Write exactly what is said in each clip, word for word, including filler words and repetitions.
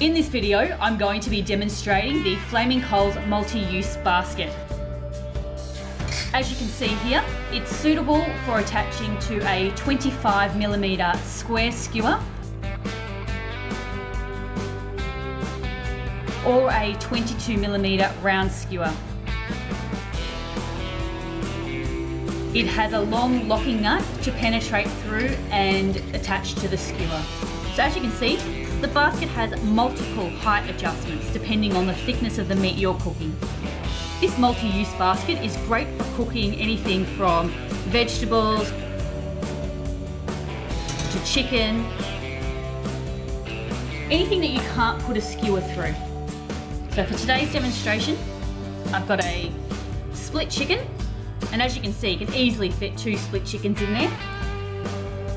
In this video, I'm going to be demonstrating the Flaming Coals Multi-Use Basket. As you can see here, it's suitable for attaching to a twenty-five millimeter square skewer or a twenty-two millimeter round skewer. It has a long locking nut to penetrate through and attach to the skewer. So as you can see, the basket has multiple height adjustments depending on the thickness of the meat you're cooking. This multi-use basket is great for cooking anything from vegetables to chicken, anything that you can't put a skewer through. So for today's demonstration, I've got a split chicken, and as you can see, you can easily fit two split chickens in there.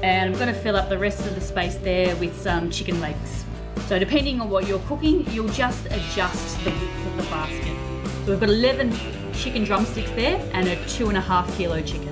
And I'm going to fill up the rest of the space there with some chicken legs. So depending on what you're cooking, you'll just adjust the width of the basket. So we've got eleven chicken drumsticks there and a two and a half kilo chicken.